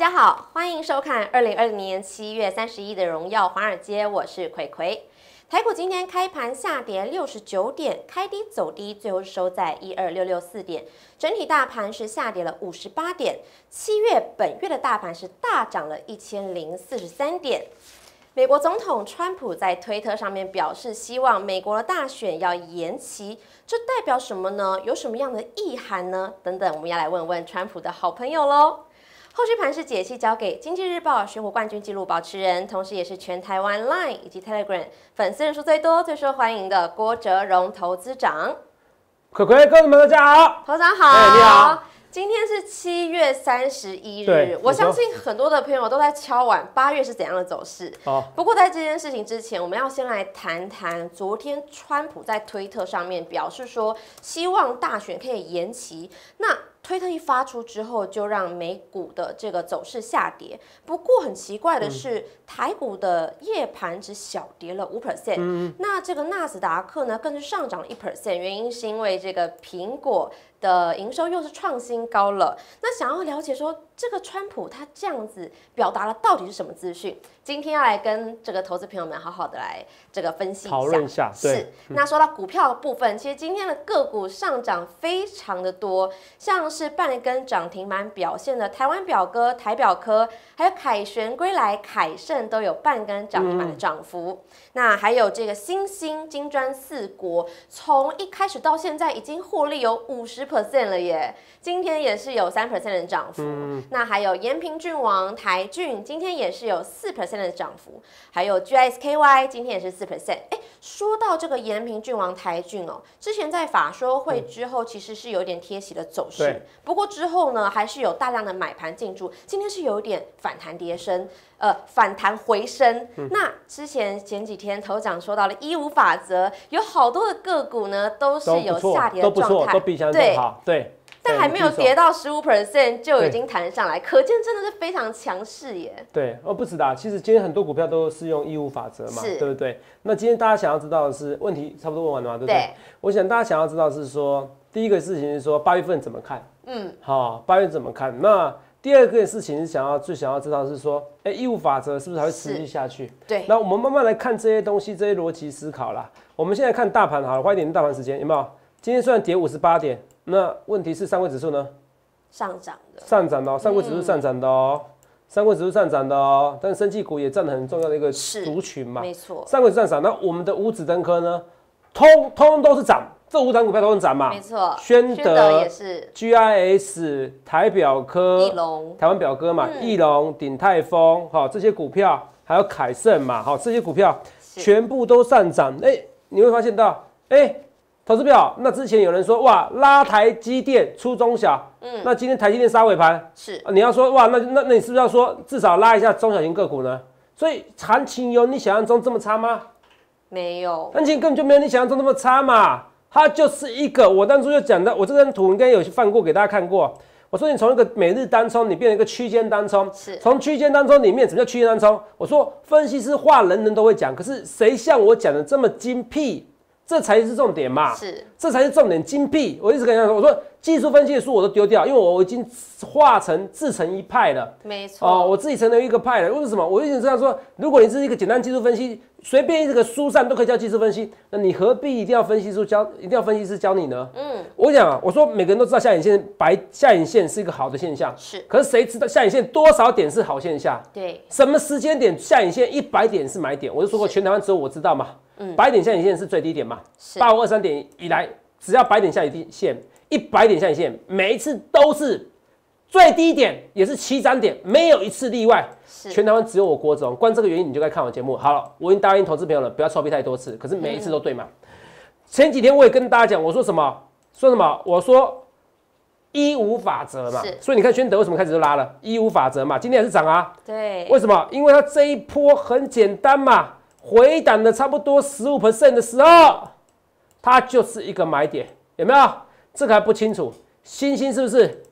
家好，欢迎收看2020年7月31日的《荣耀华尔街》，我是葵葵。台股今天开盘下跌69点，开低走低，最后收在12664点。整体大盘是下跌了58点。本月的大盘是大涨了1043点。美国总统川普在推特上面表示，希望美国的大选要延期，这代表什么呢？有什么样的意涵呢？等等，我们要来问问川普的好朋友喽。 后续盘势解析交给《经济日报》选股冠军纪录保持人，同时也是全台湾 LINE 以及 Telegram 粉丝人数最多、最受欢迎的郭哲荣投资长。葵葵，观众们大家好，投资长好，你好。今天是7月31日，我相信很多的朋友都在敲碗8月是怎样的走势。哦，不过在这件事情之前，我们要先来谈谈昨天川普在推特上面表示说，希望大选可以延期。那 推特一发出之后，就让美股的这个走势下跌。不过很奇怪的是，台股的夜盘只小跌了5%，那这个纳斯达克呢更是上涨了1%。原因是因为这个苹果的营收又是创新高了。那想要了解说，这个川普他这样子表达了到底是什么资讯？今天要来跟这个投资朋友们好好的来这个分析讨论一下。是。那说到股票的部分，其实今天的个股上涨非常的多，像 是半根涨停板表现的台湾表哥、台表科，还有凯旋归来、凯盛都有半根涨停板的涨幅。那还有这个新兴、金砖四国，从一开始到现在已经获利有50% 了耶，今天也是有3% 的涨幅。那还有延平郡王、台郡，今天也是有4% 的涨幅，还有 GSKY 今天也是4%。说到这个延平郡王、台郡哦，之前在法说会之后，其实是有点贴息的走势。 不过之后呢，还是有大量的买盘进驻。今天是有点反弹跌升，反弹回升。那之前前几天头长说到了15法则，有好多的个股呢都是有下跌的状态，对，对。但还没有跌到15% 就已经弹上来，可见真的是非常强势耶。对，不止的，其实今天很多股票都是用15法则嘛，对不对？那今天大家想要知道的是，问题差不多问完了嘛，对不对？对我想大家想要知道是说。 第一个事情是说8月份怎么看，好，8月怎么看？那第二个事情是最想要知道是说，15法则是不是还会持续下去？对，那我们慢慢来看这些东西，这些逻辑思考啦。我们现在看大盘好了，花一点大盘时间，有没有？今天虽然跌58点，那问题是上柜指数呢？上涨的，上涨的哦，上柜指数上涨的哦。上柜指数上涨的哦，但生技股也占了很重要的一个族群嘛，没错。上柜上涨，那我们的五指登科呢，通都是涨。 这5档股票都能涨嘛？没错，宣德也是 ，GIS 台表科、翼龙、台湾表哥嘛，翼龙、鼎泰丰，好、哦、这些股票，还有凯盛嘛，好、哦、这些股票全部都上涨。你会发现到，投资票，那之前有人说哇拉台积电出中小，那今天台积电杀尾盘，是、你要说哇那你是不是要说至少拉一下中小型个股呢？所以行情有你想象中这么差吗？没有，行情根本就没有你想象中那么差嘛。 它就是一个，我当初就讲到，我这张图应该有放过给大家看过。我说你从一个每日单冲，你变成一个区间单冲，从区间单冲里面，什么叫区间单冲？我说分析师话人都会讲，可是谁像我讲的这么精辟？这才是重点嘛，这才是重点，精辟。我一直跟大家说，我说技术分析的书我都丢掉，因为我已经化成自成一派了，没错，哦，我自己成了一个派了。为什么？我一直这样说，如果你是一个简单技术分析。 随便一个书上都可以叫技术分析，那你何必一定要分析书教，一定要分析师教你呢？我讲啊，我说每个人都知道下影线白，下影线是一个好的现象，是。可是谁知道下影线多少点是好现象？对。什么时间点下影线100点是买点？我就说过，全台湾只有我知道嘛。100点下影线是最低点嘛？是。8523点以来，只要100点下影线，100点下影线，每一次都是。 最低点也是7涨点，没有一次例外。全台湾只有我郭总，关这个原因你就该看我节目。好了，我已经答应投资朋友了，不要臭屁太多次。可是每一次都对嘛？前几天我也跟大家讲，我说什么？我说15法则嘛。所以你看宣德为什么开始就拉了？15法则嘛，今天还是涨啊。对。为什么？因为它这一波很简单嘛，回档的差不多15% 的时候，它就是一个买点，有没有？这个还不清楚。星星是不是？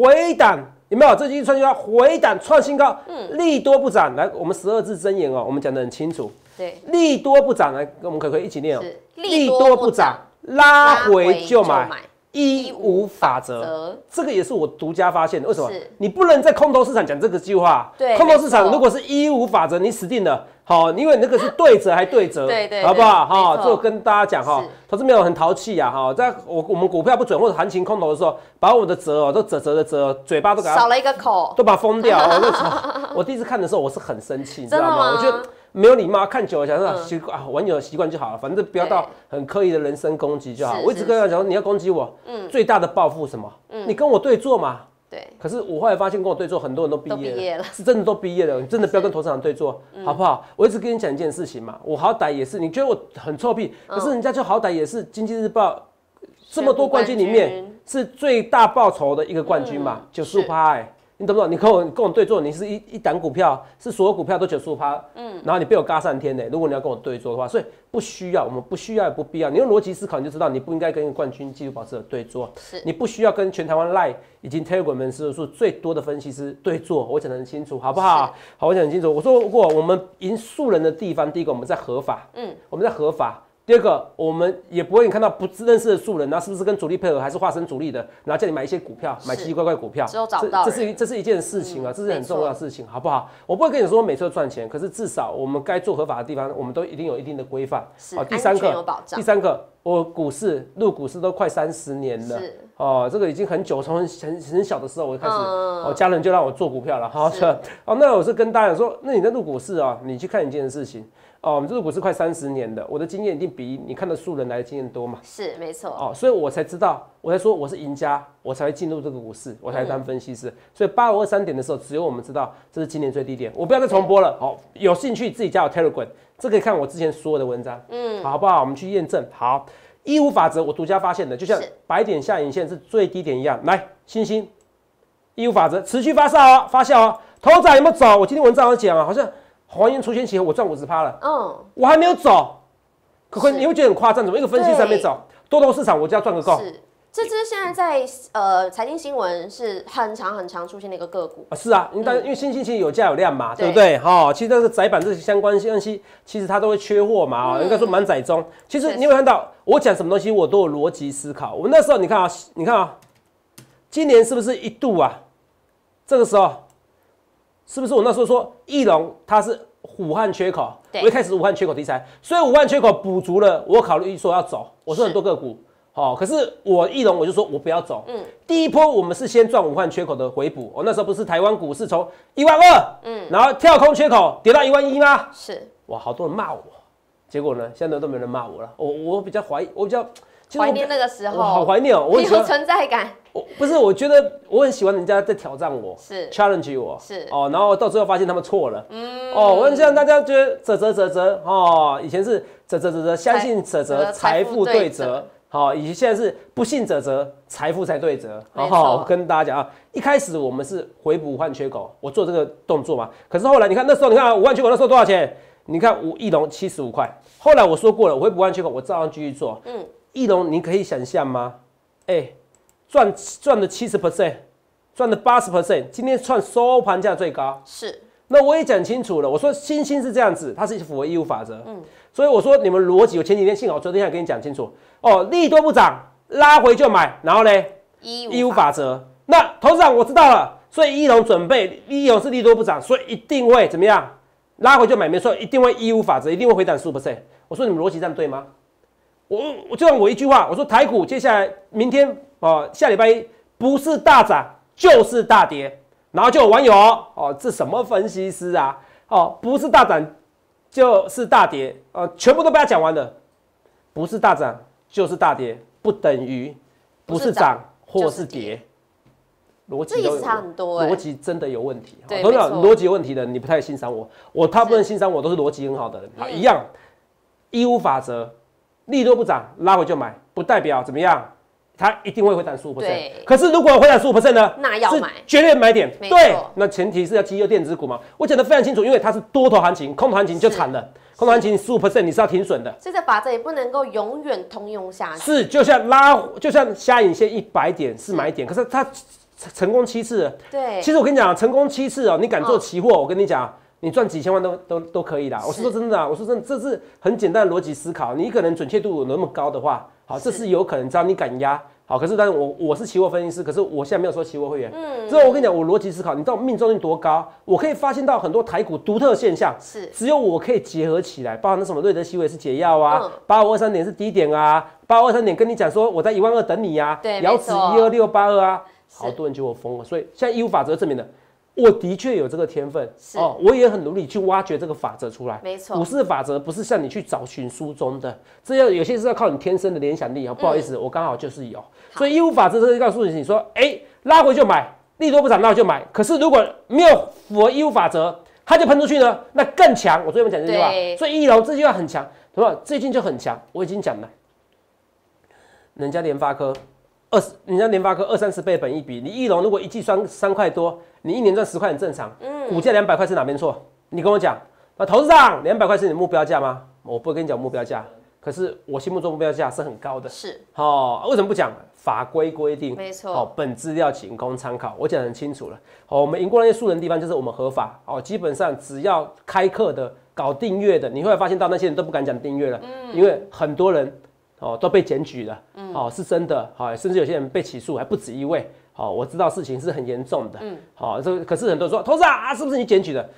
回档有没有？最近创新高，回档创新高，利多不涨。来，我们12字真言哦，我们讲得很清楚。对，利多不涨，来，我们可不可以一起念哦？利多不涨，拉回就买。一五法则，这个也是我独家发现的。为什么？你不能在空头市场讲这个计划。对，空头市场如果是一五法则，你死定了。好，因为那个是对折还对折，对对，好不好？哈，这我跟大家讲哈，投资没有很淘气呀，哈，在我们股票不准或者行情空头的时候，把我的折哦都折，嘴巴都给它少了一个口，都把它封掉。我第一次看的时候，我是很生气，你知道吗？我觉得没有礼貌，看久了想说习惯啊，玩有习惯就好了，反正不要到很刻意的人身攻击就好。我一直跟他讲说，你要攻击我，最大的报复什么？你跟我对坐嘛。对，可是我后来发现，跟我对坐很多人都毕业了，是真的都毕业了。你真的不要跟投资人对坐，好不好？我一直跟你讲一件事情嘛，我好歹也是，你觉得我很臭屁，可是人家就好歹也是《经济日报》这么多冠军里面是最大报酬的一个冠军嘛，95%哎，你懂不懂？你跟我对坐，你是一档股票，是所有股票都95%，然后你被我嘎3天呢。如果你要跟我对坐的话，所以不需要，我们不需要也不必要。你用逻辑思考，你就知道你不应该跟冠军技术保持者对坐，你不需要跟全台湾 LINE 以及 Telegram 人数最多的分析师对坐。我讲得很清楚，好不好？好，我讲很清楚。我说过，我们赢素人的地方，第一个我们在合法，我们在合法。第二个，我们也不会看到不认识的素人，然后是不是跟主力配合，还是化身主力的，然后叫你买一些股票，买奇奇怪怪股票，这是一件事情啊，这是很重要的事情，好不好？我不会跟你说每次都赚钱，可是至少我们该做合法的地方，我们都一定有一定的规范。好，第三个，我入股市都快30年了。哦，这个已经很久，从很小的时候我就开始，家人就让我做股票了，好，那我是跟大家说，那你在入股市啊，你去看一件事情，哦，我们入股市快30年了，我的经验一定比你看的素人来的经验多嘛，是没错，哦，所以我才知道，我才说我是赢家，我才会进入这个股市，我才当分析师，所以8523点的时候，只有我们知道这是今年最低点，我不要再重播了，好，有兴趣自己加我 Telegram， 这可以看我之前所有的文章，好不好？我们去验证，好。一五法则，我独家发现的，就像白点下影线是最低点一样。来，星星，一五法则持续发酵哦。头涨有没有走？我今天文章有讲啊，好像黄岩出现前我赚50%了，我还没有走，可你会觉得很夸张，怎么一个分析师还没走？多头市场我就要赚个够。这只现在在财经新闻是很常出现的一个个股啊，是啊，因为新兴其实有价有量嘛，对不对？哈，其实那个窄板这些相关关系，其实它都会缺货嘛，应该说满载中。其实你有看到我讲什么东西，我都有逻辑思考。我们那时候你看啊，今年是不是一度啊？这个时候是不是我那时候说翼龙它是武汉缺口？我一开始武汉缺口题材，所以武汉缺口补足了，我考虑说要走。我说很多个股。哦，可是我一龙我就说我不要走。第一波我们是先赚武汉缺口的回补。我那时候不是台湾股市从12000，然后跳空缺口跌到11000吗？是。哇，好多人骂我，结果呢，现在都没人骂我了。我比较怀疑，我比较怀念那个时候，我好怀念哦，我有存在感。不是，我觉得我很喜欢人家在挑战我，是 challenge 我，是哦，然后到最后发现他们错了。哦，我很希望大家觉得折哦，以前是折，相信折，财富对折。好，以及现在是不信折，财富才对折。好，我跟大家讲啊，一开始我们是回补武汉缺口，我做这个动作嘛。可是后来你看那时候，你看啊，武汉缺口那时候多少钱？你看翼龙75块。后来我说过了，我回补武汉缺口，我照样继续做。翼龙你可以想象吗？哎，赚了70%，赚了80%，今天创收盘价最高。是。那我也讲清楚了，我说星星是这样子，它是符合义务法则，所以我说你们逻辑，我前几天幸好昨天想跟你讲清楚哦，利多不涨，拉回就买，然后呢，义务法则。那投资长我知道了，所以一龙准备，一龙是利多不涨，所以一定会怎么样，拉回就买，没错，一定会义务法则，一定会回档15%。我说你们逻辑这样对吗？我就像我一句话，我说台股接下来明天哦，下礼拜一不是大涨就是大跌。然后就有网友哦，这什么分析师啊？哦，不是大涨就是大跌，全部都被他讲完了。不是大涨就是大跌，不等于不是涨或是跌，逻辑都差很多，逻辑真的有问题。对，没错，逻辑有问题的你不太欣赏我，我大部分欣赏我都是逻辑很好的人。好，一样，一五法则，利多不涨，拉回就买，不代表怎么样。它一定会回涨15%，可是如果回涨15%呢？那要买，绝对买点。对，那前提是要绩优电子股嘛。我讲得非常清楚，因为它是多头行情，空头行情就惨了。空头行情15%你是要停损的。这个法则也不能够永远通用下去。是，就像下影线100点是买点，可是它成功7次了。对，其实我跟你讲，成功7次哦，你敢做期货，我跟你讲。你赚几千万都可以啦。我是说真的啊，我说真的，这是很简单的逻辑思考。你一个人准确度有那么高的话，好，这是有可能，只要你敢压，好，可是但是我是期货分析师，可是我现在没有收期货会员。嗯，这我跟你讲，我逻辑思考，你知道命中率多高？我可以发现到很多台股独特现象，是只有我可以结合起来，包含那什么瑞德西韦是解药啊，8523点是低点啊，8523点跟你讲说我在12000等你啊，对，遥指12682啊，好多人就我疯了，所以现在义务法则证明了。我的确有这个天分哦，我也很努力去挖掘这个法则出来。没错，股市法则不是像你去找寻书中的，这要有些是要靠你天生的联想力啊。不好意思，我刚好就是有。所以义务法则这就告诉你，你说，哎，拉回就买，利多不涨，那我就买。可是如果没有符合义务法则，它就喷出去呢，那更强。我最后讲这句话，所以一楼这句话很强，对吧？最近就很强，我已经讲了，人家联发科。人家联发科20-30倍本益比，你一龙如果一季赚3块多，你一年赚10块很正常。嗯，股价200块是哪边错？你跟我讲，那投资上200块是你的目标价吗？我不会跟你讲目标价，可是我心目中目标价是很高的。是，哦，为什么不讲？法规规定，没错。哦，本资料仅供参考，我讲得很清楚了。哦，我们赢过那些素人的地方就是我们合法。哦，基本上只要开课的、搞订阅的，你会发现到那些人都不敢讲订阅了，因为很多人。哦，都被检举了，哦，是真的，哦，甚至有些人被起诉，还不止一位，哦，我知道事情是很严重的，好，这可是很多人说，投资啊，是不是你检举的？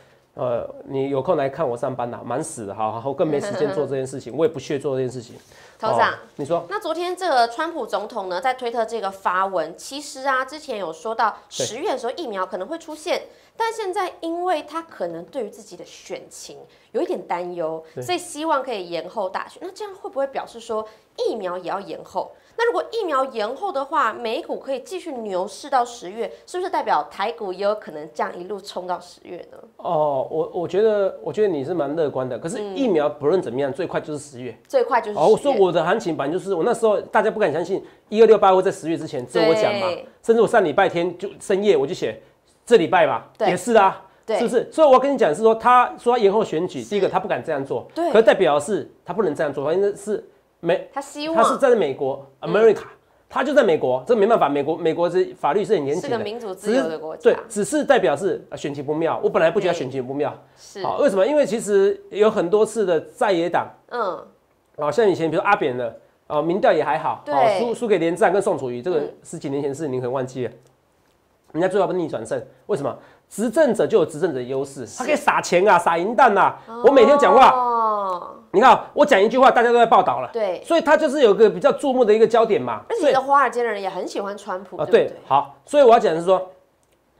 你有空来看我上班啦，蛮死的，好，我更没时间做这件事情，我也不屑做这件事情。头长，你说，那昨天这个川普总统呢，在推特这个发文，其实啊，之前有说到10月的时候疫苗可能会出现，但现在因为他可能对于自己的选情有一点担忧，所以希望可以延后大选。那这样会不会表示说疫苗也要延后？那如果疫苗延后的话，美股可以继续牛市到10月，是不是代表台股也有可能这样一路冲到10月呢？哦，我觉得你是蛮乐观的，可是疫苗不论怎么样，最快就是10月，最快就是10月。哦，所以我的行情版就是我那时候大家不敢相信12682会在10月之前，只有我讲嘛，甚至我上礼拜天就深夜我就写这礼拜嘛，也是啊。是不是？所以我要跟你讲是说，他说他延后选举，第一个他不敢这样做，可是代表是他不能这样做，因为是。他是在美国 ，America， 他就在美国，这没办法，美国是法律是很严谨的，是个民主自由的国家。对，只是代表是选情不妙。我本来不觉得选情不妙，是啊，为什么？因为其实有很多次的在野党，像以前比如阿扁的，啊，民调也还好，对，输给连战跟宋楚瑜，这个10几年前事，您可能忘记了，人家最后不逆转胜，为什么？执政者就有执政者的优势，他可以撒钱啊，撒银弹啊。我每天讲话，你看我讲一句话，大家都在报道了。对，所以他就是有一个比较注目的一个焦点嘛。而且华尔街的人也很喜欢川普。啊，对，好，所以我要讲的是说，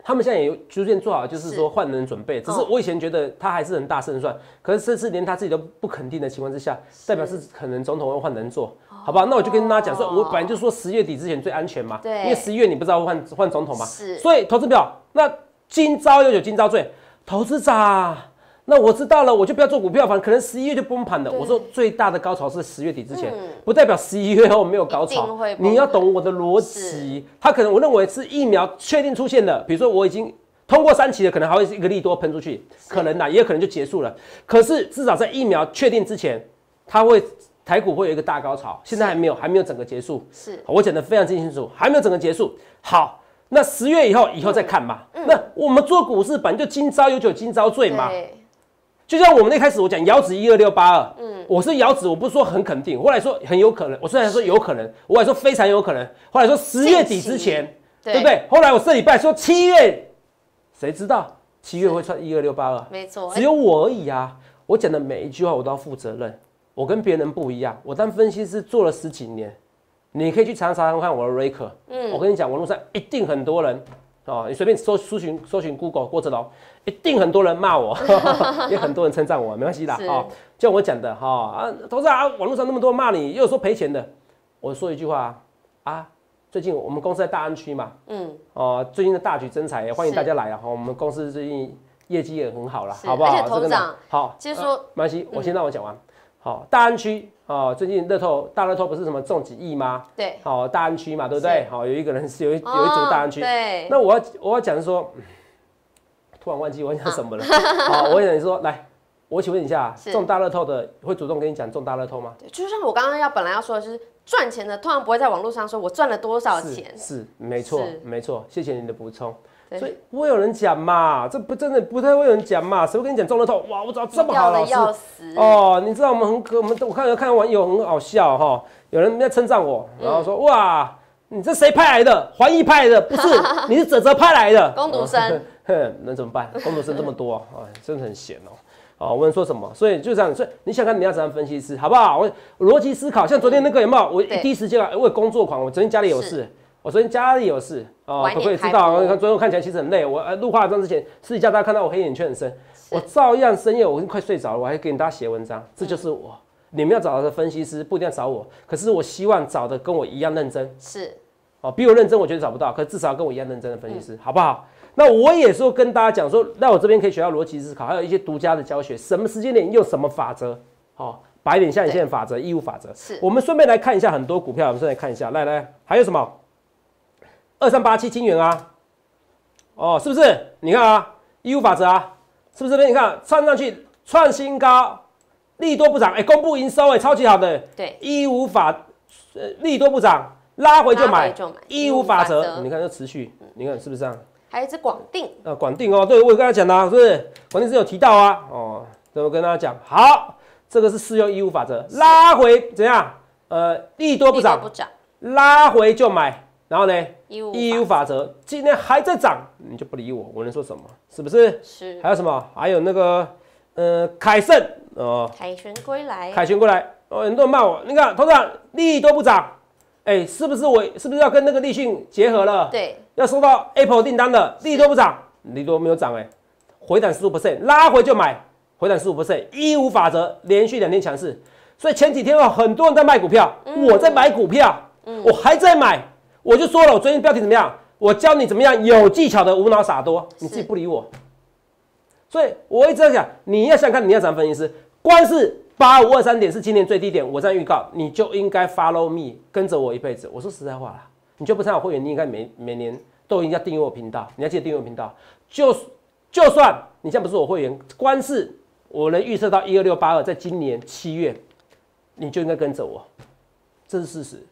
他们现在也逐渐做好，就是说换人准备。只是我以前觉得他还是很大胜算，可是这次连他自己都不肯定的情况之下，代表是可能总统会换人做。好吧，那我就跟大家讲说，我本来就说10月底之前最安全嘛，因为11月你不知道换总统嘛。是，所以投资票那。今朝有酒今朝醉，投资长，那我知道了，我就不要做股票，反正可能11月就崩盘了。我说最大的高潮是10月底之前，不代表11月后没有高潮。你要懂我的逻辑，他可能我认为是疫苗确定出现了，比如说我已经通过3期了，可能还会一个利多喷出去，可能啦，也有可能就结束了。可是至少在疫苗确定之前，它会。台股会有一个大高潮，现在还没有整个结束。是，我讲的非常清楚，还没有整个结束。好。那10月以后再看嘛。那我们做股市本来就今朝有酒今朝醉嘛。就像我们那开始我讲遥指12682，我是遥指，我不是说很肯定，后来说很有可能，我虽然说有可能，我还说非常有可能，后来说10月底之前，对不对？后来我这礼拜说7月，谁知道7月会穿12682？没错，只有我而已啊！我讲的每一句话我都要负责任，我跟别人不一样，我当分析师做了10几年。你可以去查看我的 Raker，我跟你讲，网络上一定很多人，哦，你随便搜寻 Google 郭哲龙，一定很多人骂我，也很多人称赞我，没关系啦，哦，就像我讲的哈，啊，投资啊，网络上那么多人骂你，又有说赔钱的，我说一句话啊，最近我们公司在大安区嘛，最近的大举增财，也欢迎大家来啊，我们公司最近业绩也很好啦，好不好？而且头长，好，其实说，没关系，我先让我讲完。好，大安区哦，最近大乐透不是什么中几亿吗？对，好，大安区嘛，对不对？好，有一个人是有一组大安区。对，那我要讲说，突然忘记我讲什么了。好，我想说，来，我请问一下，中大乐透的会主动跟你讲中大乐透吗？对，就像我刚刚本来要说的就是赚钱的，通常不会在网络上说我赚了多少钱。是，没错，没错，谢谢你的补充。所以不会有人讲嘛，这不真的不太会有人讲嘛，谁会跟你讲中乐透？哇，我找这么好的老师哦，你知道我们我看到网友很好笑哈，有人在称赞我，然后说哇，你这谁派来的？黄奕派来的不是，你是哲哲派来的。工读生，能怎么办？工读生这么多啊，真的很闲哦。啊，我能说什么？所以就这样，所以你想看你要怎样分析师，好不好？我逻辑思考，像昨天那个有没有？我第一时间啊，我有工作狂，我昨天家里有事。我昨天家里有事啊，可不可以知道？昨天我看起来其实很累，我录化妆之前私底下大家看到我黑眼圈很深，我照样深夜我快睡着了，我还给大家写文章，这就是我。你们要找的分析师不一定要找我，可是我希望找的跟我一样认真，是哦，比我认真我觉得找不到，可是至少跟我一样认真的分析师，好不好？那我也说跟大家讲说，那我这边可以学到逻辑思考，还有一些独家的教学，什么时间点用什么法则，哦。白领下影线法则、义务法则，是我们顺便来看一下很多股票，我们顺便来看一下，来来，还有什么？2387金元啊，哦，是不是？你看啊，义务法则啊，是不是？你看窜上去创新高，利多不涨，哎、欸，公布营收哎、欸，超级好的，对，义务法，利多不涨，拉回就买，义务法则，你看这持续，你看是不是这样？还有一只广定，广定哦，对我有跟他讲的、啊，是不是？广定是有提到啊，哦，我跟大家讲，好，这个是适用义务法则，拉回怎样？利多不涨，拉回就买。然后呢？义务法则今天还在涨，你就不理我，我能说什么？是不是？是。还有什么？还有那个，凯盛哦，凯旋归来，凯旋归来哦，很多人骂我，你看，头上利都不涨，哎，是不是我是不是要跟那个立讯结合了？对，要收到 Apple 订单了，利都不涨，利都没有涨哎、欸，回档15%，拉回就买，回档15%，义务法则连续2天强势，所以前几天有很多人在卖股票，我在买股票，我还在买。我就说了，我最近标题怎么样？我教你怎么样有技巧的无脑撒多，你自己不理我。所以我一直在讲，你要想看你要怎么分析师，光是8523点是今年最低点，我这样预告，你就应该 follow me 跟着我一辈子。我说实在话啦，你就不参加我会员，你应该每年都应该订阅我频道，你要记得订阅我频道。就算你现在不是我会员，光是我能预测到12682，在今年7月，你就应该跟着我，这是事实。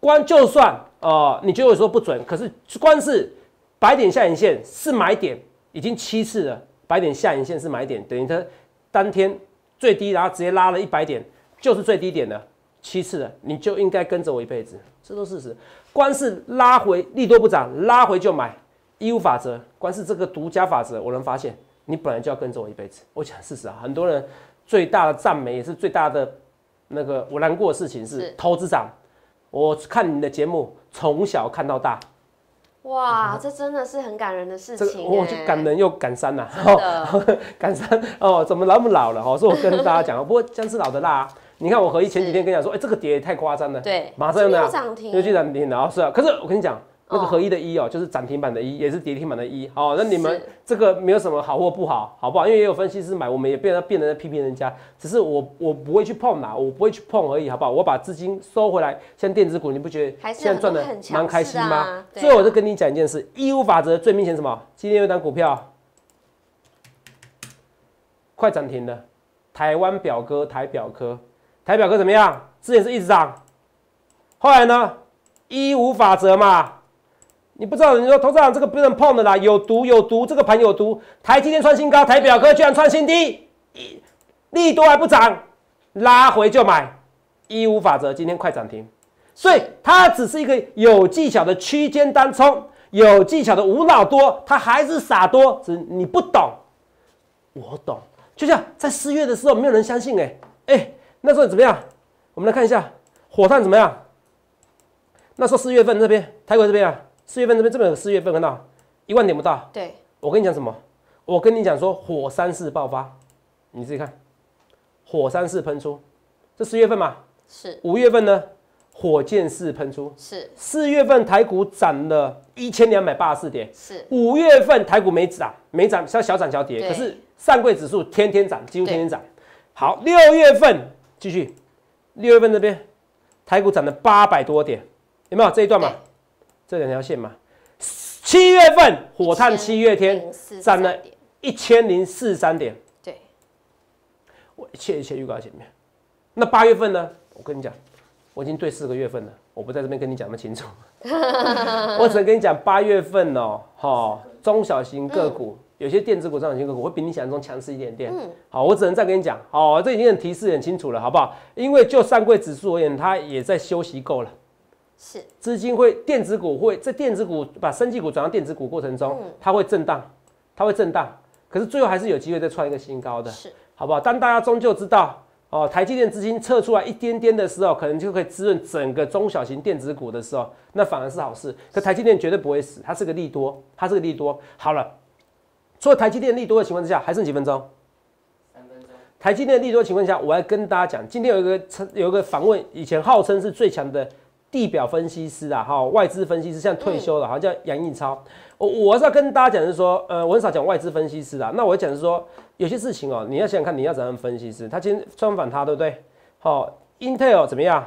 光就算你觉得我说不准，可是光是白点下影线是买点，已经7次了。白点下影线是买点，等于它当天最低，然后直接拉了100点，就是最低点了，7次了，你就应该跟着我一辈子，这都是事实。光是拉回利多不涨，拉回就买，义务法则，光是这个独家法则，我能发现你本来就要跟着我一辈子。我讲事实啊，很多人最大的赞美也是最大的那个我难过的事情是投资涨。我看你的节目，从小看到大，哇，这真的是很感人的事情、欸。我就感人又感伤呐、啊，感伤哦，怎么那么老了哈？所以我跟大家讲，不过姜是老的辣、啊。你看我合一前几天跟你讲说，哎、欸，这个跌也太夸张了，对，马上又涨停，又去涨停了，是啊。可是我跟你讲，那个合一的一哦，就是涨停板的一，也是跌停板的一。哦，那你们这个没有什么好或不好，好不好？因为也有分析师买，我们也变成在批评人家，只是我不会去碰啦，我不会去碰而已，好不好？我把资金收回来，像电子股，你不觉得现在赚的蛮开心吗？啊、所以我就跟你讲一件事，义务法则最明显什么？今天有一档股票快涨停了，台湾表哥台表哥怎么样？之前是一直涨，后来呢？义务法则嘛。你不知道，你说投资人这个不能碰的啦，有毒有毒，这个盘有毒。台积电创新高，台表哥居然创新低，利多还不涨，拉回就买，义务法则今天快涨停，所以它只是一个有技巧的区间单冲，有技巧的无脑多，它还是傻多，只是你不懂，我懂。就像在4月的时候，没有人相信哎，那时候怎么样？我们来看一下火炭怎么样？那时候4月份这边，台股这边啊。4月份这边有4月份看到1万点不到。对，我跟你讲什么？我跟你讲说火山式爆发，你自己看，火山式喷出，这4月份嘛。是。5月份呢，火箭式喷出。是。4月份台股涨了1284点。是。5月份台股没涨，小涨小跌。可是上柜指数天天涨，几乎天天涨。好，6月份继续，6月份这边台股涨了800多点，有没有这一段嘛？这两条线嘛，7月份火炭7月天涨了1043点，对，我一切预告在前面。那8月份呢？我跟你讲，我已经对4个月份了，我不在这边跟你讲那么清楚，我只能跟你讲8月份哦，中小型个股，有些电子股、中小型个股会比你想象中强势一点点。好，我只能再跟你讲，这已经很提示很清楚了，好不好？因为就上柜指数而言，它也在休息够了。是资金会电子股会在电子股把生技股转到电子股过程中，它会震荡，可是最后还是有机会再创一个新高的，是好不好？当大家终究知道哦，台积电资金撤出来一点点的时候，可能就可以滋润整个中小型电子股的时候，那反而是好事。可台积电绝对不会死，它是个利多，它是个利多。好了，除了台积电利多的情况之下，还剩几分钟？3分钟。台积电利多的情况下，我要跟大家讲，今天有一个访问，以前号称是最强的地表分析师啊，哈、哦，外资分析师，像退休了，好像叫杨应超。我是要跟大家讲是说，我很少讲外资分析师啦。那我讲是说，有些事情哦、喔，你要想想看，你要怎样分析师？他今天穿反他，对不对？好、喔、，Intel 怎么样？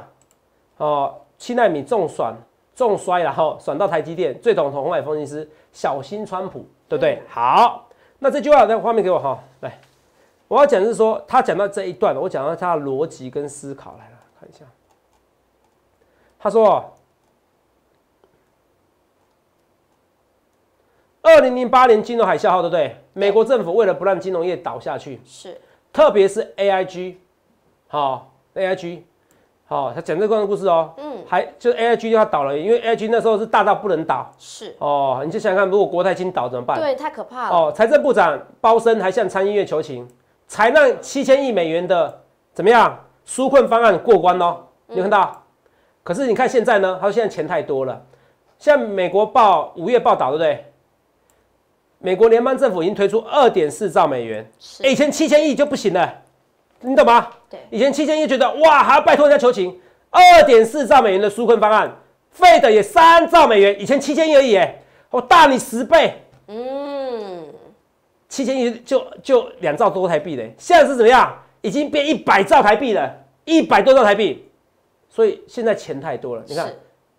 哦、喔，7奈米重摔然后转到台积电，最懂红海分析师，小心川普，对不对？好，那这句话在画面给我哈、喔，来，我要讲是说，他讲到这一段，我讲到他的逻辑跟思考，来了，看一下，他说。2008年金融海啸后，对不对？美国政府为了不让金融业倒下去，是，特别是 AIG， 好、哦、，AIG， 好、哦，他讲这个故事哦，嗯，还就是 AIG 它倒了，因为 AIG 那时候是大到不能倒，是，哦，你就想想看，如果国泰金倒怎么办？对，太可怕了。哦，财政部长包森还向参议院求情，才让7000亿美元的怎么样纾困方案过关哦，你有看到？可是你看现在呢，他说现在钱太多了，像美国5月报道，对不对？美国联邦政府已经推出2.4兆美元，以前7000亿就不行了，你懂吗？对，以前7000亿觉得哇还要拜托人家求情，2.4兆美元的纾困方案，费的也3兆美元，以前7000亿而已，哎，我大你10倍，嗯，7000亿就2兆多台币嘞，现在是怎么样？已经变100兆台币了，100多兆台币，所以现在钱太多了，你看，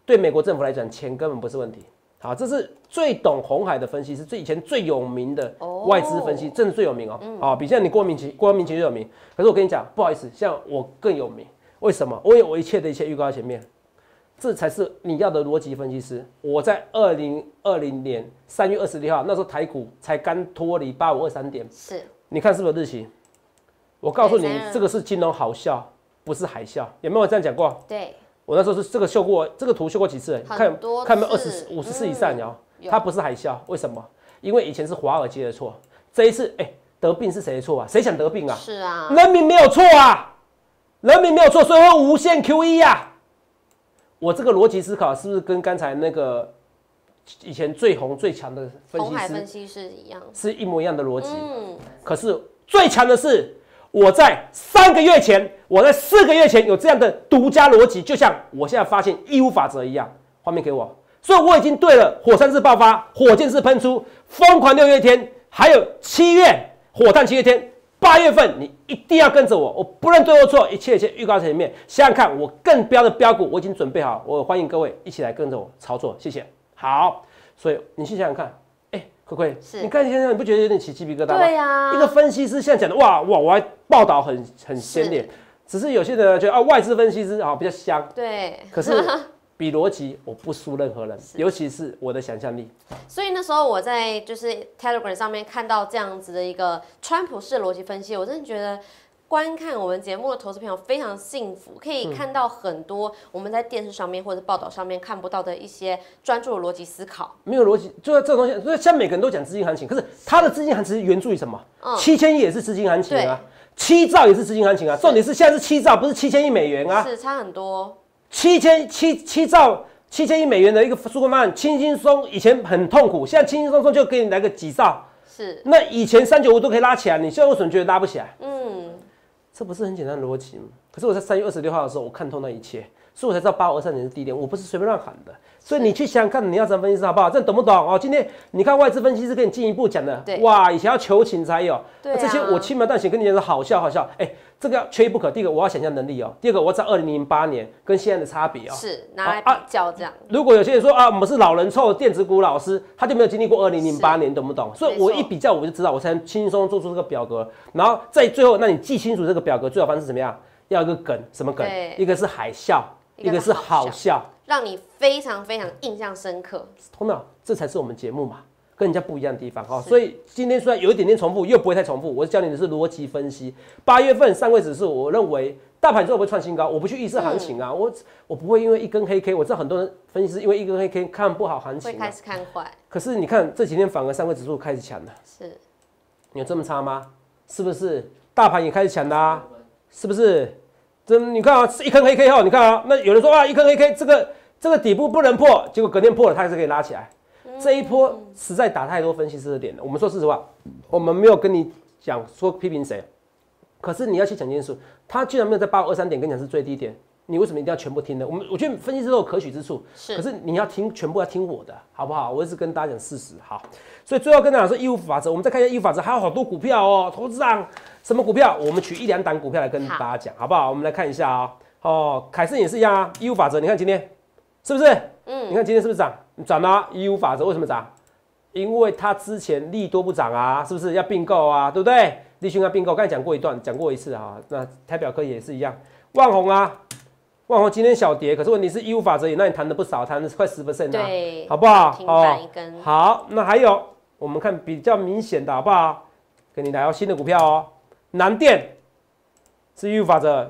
对美国政府来讲，钱根本不是问题。好，这是最懂红海的分析师，最以前最有名的外资分析， 真的最有名哦。啊，比像你郭明奇最有名。可是我跟你讲，不好意思，像我更有名。为什么？因为我一切的一切预告在前面，这才是你要的逻辑分析师。我在2020年3月26号那时候台股才刚脱离8523点，是，你看是不是日期？我告诉你，这个是金融海啸，不是海啸，有没有这样讲过？对。我那时候是这个图秀过几次，看有没有54以上哦、嗯，它不是海啸，为什么？因为以前是华尔街的错，这一次得病是谁的错啊？谁想得病啊？是啊，人民没有错啊，人民没有错，所以会无限 QE 啊。我这个逻辑思考是不是跟刚才那个以前最红最强的红海分析师一样，是一模一样的逻辑？嗯，可是最强的是。我在3个月前，我在4个月前有这样的独家逻辑，就像我现在发现义务法则一样。画面给我，所以我已经对了火山式爆发、火箭式喷出、疯狂6月天，还有7月火炭7月天、8月份，你一定要跟着我，我不论对或错，一切一切预告在前面。想想看，我更标的标股我已经准备好，我欢迎各位一起来跟着我操作，谢谢。好，所以你去想想看。可不可以？你看现在你不觉得有点起鸡皮疙瘩吗？对呀、啊，一个分析师现在讲的哇，我还报道很鲜烈，只是有些人觉得啊，外资分析师啊比较香，对，可是比逻辑我不输任何人，尤其是我的想象力。所以那时候我在就是 Telegram 上面看到这样子的一个川普式逻辑分析，我真的觉得。观看我们节目的投资朋友非常幸福，可以看到很多我们在电视上面或者报道上面看不到的一些专注的逻辑思考。没有逻辑，就是这种东西。所以像每个人都讲资金行情，可是他的资金行情源自于什么？7000亿也是资金行情啊，7兆也是资金行情啊。重点是现在是7兆，不是7000亿美元啊，是差很多。7兆。7000亿美元的一个纾困方案，轻轻松，以前很痛苦，现在轻轻松松就给你来个几兆。是。那以前395都可以拉起来，你现在为什么觉得拉不起来？嗯。这不是很简单的逻辑吗？可是我在3月26号的时候，我看透那一切，所以我才知道8523年是低点。我不是随便乱喊的，所以你去想想看，你要怎么分析师好不好？这懂不懂哦？今天你看外资分析师跟你进一步讲的，哇，以前要求情才有，对啊、这些我轻描淡写跟你讲的好笑好笑。哎，这个要缺一不可。第一个我要想象能力哦，第二个我要知道2008年跟现在的差别哦，是拿来比较这样。啊、如果有些人说啊，我们是老人臭电子股老师，他就没有经历过2008年，懂不懂？所以我一比较我就知道，我才能轻松做出这个表格，然后在最后，那你记清楚这个表格最好方式怎么样？要一个梗，什么梗？一个是海啸，一个是好笑，让你非常非常印象深刻。通常这才是我们节目嘛。跟人家不一样的地方哈。所以今天虽然有一点点重复，又不会太重复。我教你的是逻辑分析。8月份上柜指数，我认为大盘之后不会创新高，我不去预测行情啊，我不会因为一根黑 K， 我知道很多人分析师因为一根黑 K 看不好行情，会开始看坏。可是你看这几天反而上柜指数开始强了，是，有这么差吗？是不是？大盘也开始强啦、啊，是不是？真你看啊，一根黑 K 后，你看啊，那有人说啊，一根黑 K 这个底部不能破，结果隔天破了，它还是可以拉起来。这一波实在打太多分析师的脸了。我们说实话，我们没有跟你讲说批评谁，可是你要去讲件事，他居然没有在8523点跟你讲是最低点，你为什么一定要全部听呢？我觉得分析师都有可取之处，是，可是你要听全部要听我的，好不好？我一直跟大家讲事实，好。所以最后跟大家说义务法则，我们再看一下义务法则，还有好多股票哦，投资上什么股票？我们取一两档股票来跟大家讲，好不好？我们来看一下啊、哦，哦，凯盛也是一样啊，义务法则，你看今天是不是？嗯，你看今天是不是涨？涨啦、啊！义务法则为什么涨？因为它之前利多不涨啊，是不是要并购啊？对不对？立讯要并购，刚才讲过一段，讲过一次啊。那台表科也是一样，万宏啊，万宏今天小跌，可是问题是义务法则也让你谈了不少，谈了快10%啊，好不好？平板一根、哦。好，那还有我们看比较明显的好不好？给你来到新的股票哦，南电是义务法则，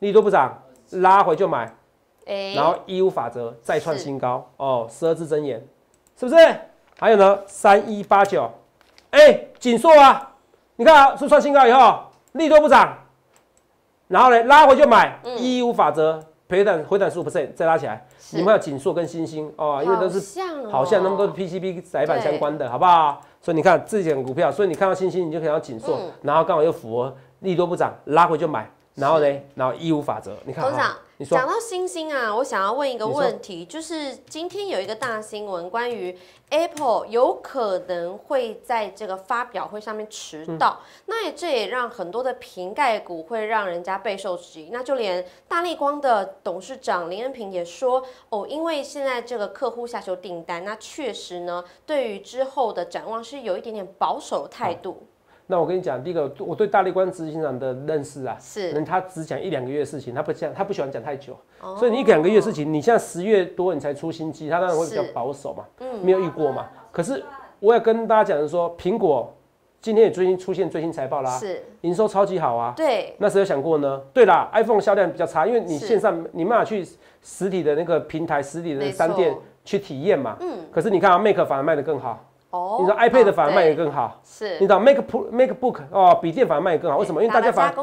利多不涨，拉回就买。然后义务法则再创新高哦，12字真言是不是？还有呢，3189，锦硕啊，你看啊，是创新高以后利多不涨，然后呢拉回就买，义务法则赔档回档15%再拉起来，你们还有锦硕跟星星哦，因为都是好像那么多 PCB 载板相关的，好不好？所以你看这种股票，所以你看到星星你就可以看到锦硕，然后刚好又符合利多不涨，拉回就买。然后呢？然后义务法则，你看。董事长，你说讲到星星啊，我想要问一个问题，就是今天有一个大新闻，关于 Apple 有可能会在这个发表会上面迟到，那这也让很多的瓶盖股会让人家备受质疑。那就连大立光的董事长林恩平也说，哦，因为现在这个客户下修订单，那确实呢，对于之后的展望是有一点点保守的态度。那我跟你讲，第一个，我对大立光执行长的认识啊，是，他只讲1、2个月的事情，他不喜欢讲太久，所以你1、2个月的事情，你现在10月多你才出新机，他当然会比较保守嘛，没有遇过嘛。可是我要跟大家讲的说，苹果今天也最近出现最新财报啦，是，营收超级好啊，对，那谁有想过呢？对啦 ，iPhone 销量比较差，因为你线上你没法去实体的那个平台、实体的商店去体验嘛，可是你看啊 ，Mac 反而卖得更好。你知道 iPad 反而卖得更好，是？你知道 MacBook 哦，笔电反而卖得更好，为什么？因为大家反而在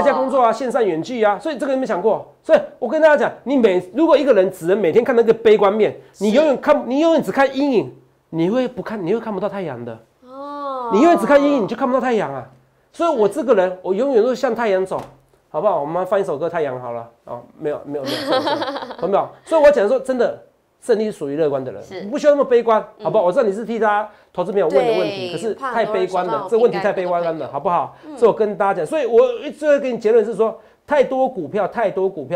家工作啊，线上远距啊，所以这个你没想过。所以我跟大家讲，如果一个人只能每天看那个悲观面，你永远只看阴影，你会看不到太阳的。哦，你永远只看阴影，你就看不到太阳啊。所以我这个人，我永远都向太阳走，好不好？我们放一首歌《太阳》好了。哦，没有。所以我讲说真的。胜利是属于乐观的人，你不需要那么悲观，好不好？我知道你是替他投资朋友问的问题，可是太悲观了，这问题太悲观了，好不好？所以我跟大家讲，所以我最后给你结论是说，太多股票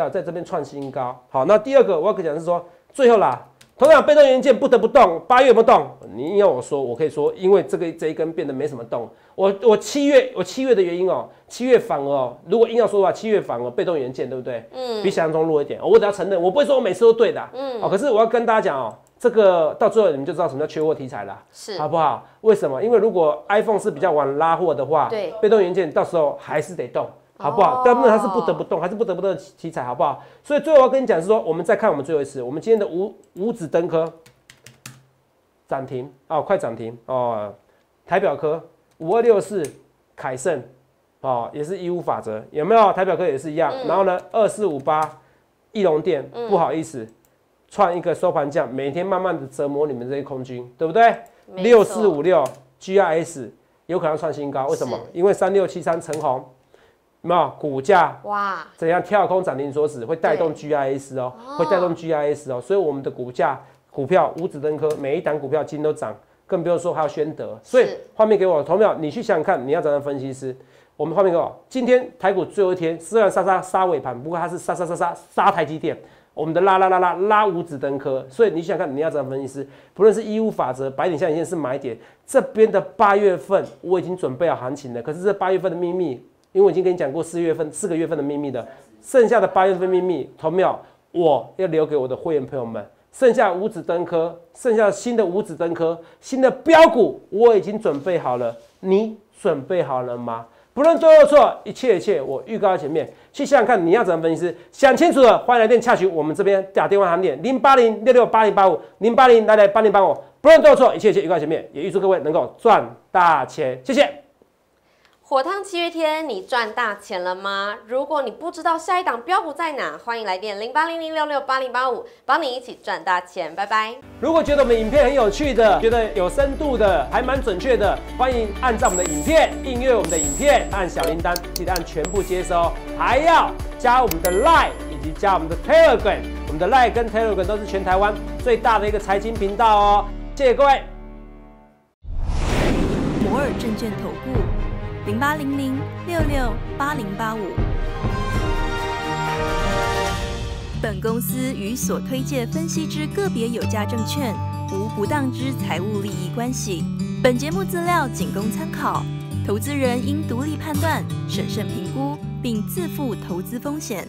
在这边创新高。好，那第二个我要讲是说，最后啦，同样被动元件不得不动，8月有没有动？你硬要我说，我可以说，因为这一根变得没什么动。我七月的原因哦，7月反而哦，如果硬要说的话，7月反而被动元件对不对？比想象中弱一点。我只要承认，我不会说我每次都对的。可是我要跟大家讲哦，这个到最后你们就知道什么叫缺货题材啦，是，好不好？为什么？因为如果 iPhone 是比较晚拉货的话，对，被动元件到时候还是得动。好不好？但不能它是不得不动，还是不得不动的题材，好不好？所以最后我要跟你讲是说，我们再看我们最后一次，我们今天的五指登科涨停啊、哦，快涨停哦！台表科5264，凯盛哦，也是义务法则，有没有？台表科也是一样。然后呢，2458，义隆店，不好意思，创一个收盘价，每天慢慢的折磨你们这些空军，对不对？6456 GIS 有可能创新高，为什么？因为3673成红。有没有股价哇？怎样跳空涨停锁死，会带动 GIS 哦，会带动 GIS 哦，所以我们的股票五指登科每一档股票今天都涨，更不用说还有宣德。所以画面给我，同秒你去想想看，你要怎样分析师？我们画面给我，今天台股最后一天虽然杀尾盘，不过它是杀台积电，我们的拉五指登科，所以你想想看你要怎样分析师？不论是义务法则、白点下影线是买点，这边的8月份我已经准备好行情了，可是这8月份的秘密。因为我已经跟你讲过4个月份的秘密的，剩下的8月份秘密，同秒我要留给我的会员朋友们。剩下五指登科，剩下新的五指登科，新的标股我已经准备好了，你准备好了吗？不论对或错，一切我预告在前面，去想想看你要怎么分析。想清楚了，欢迎来电洽询，我们这边打电话函点080668085 080来8085。不论对或错，一切预告在前面，也预祝各位能够赚大钱，谢谢。火烫7月天，你赚大钱了吗？如果你不知道下一档标股在哪，欢迎来电0800668085，帮你一起赚大钱，拜拜。如果觉得我们影片很有趣的，觉得有深度的，还蛮准确的，欢迎按照我们的影片，订阅我们的影片，按小铃铛，记得按全部接收，还要加我们的 LINE 以及加我们的 Telegram， 我们的 LINE 跟 Telegram 都是全台湾最大的一个财经频道哦，谢谢各位。摩尔证券投顾。0800668085。本公司与所推介分析之个别有价证券无不当之财务利益关系。本节目资料仅供参考，投资人应独立判断、审慎评估，并自负投资风险。